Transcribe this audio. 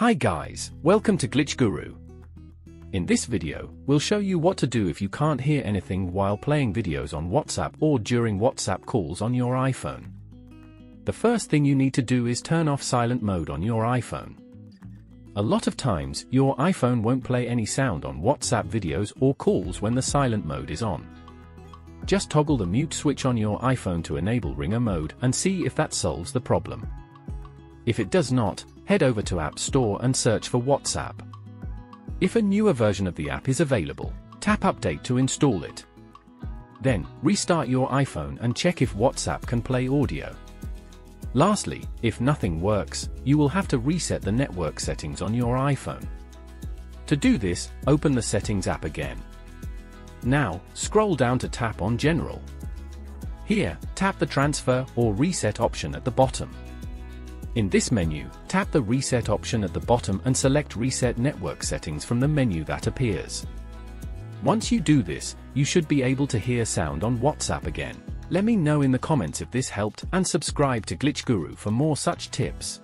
Hi guys, welcome to Glitch Guru. In this video, we'll show you what to do if you can't hear anything while playing videos on WhatsApp or during WhatsApp calls on your iPhone. The first thing you need to do is turn off silent mode on your iPhone. A lot of times, your iPhone won't play any sound on WhatsApp videos or calls when the silent mode is on. Just toggle the mute switch on your iPhone to enable ringer mode and see if that solves the problem. If it does not, head over to App Store and search for WhatsApp. If a newer version of the app is available, tap Update to install it. Then, restart your iPhone and check if WhatsApp can play audio. Lastly, if nothing works, you will have to reset the network settings on your iPhone. To do this, open the Settings app again. Now, scroll down to tap on General. Here, tap the Transfer or Reset option at the bottom. In this menu, tap the Reset option at the bottom and select Reset Network Settings from the menu that appears. Once you do this, you should be able to hear sound on WhatsApp again. Let me know in the comments if this helped and subscribe to Glitch Guru for more such tips.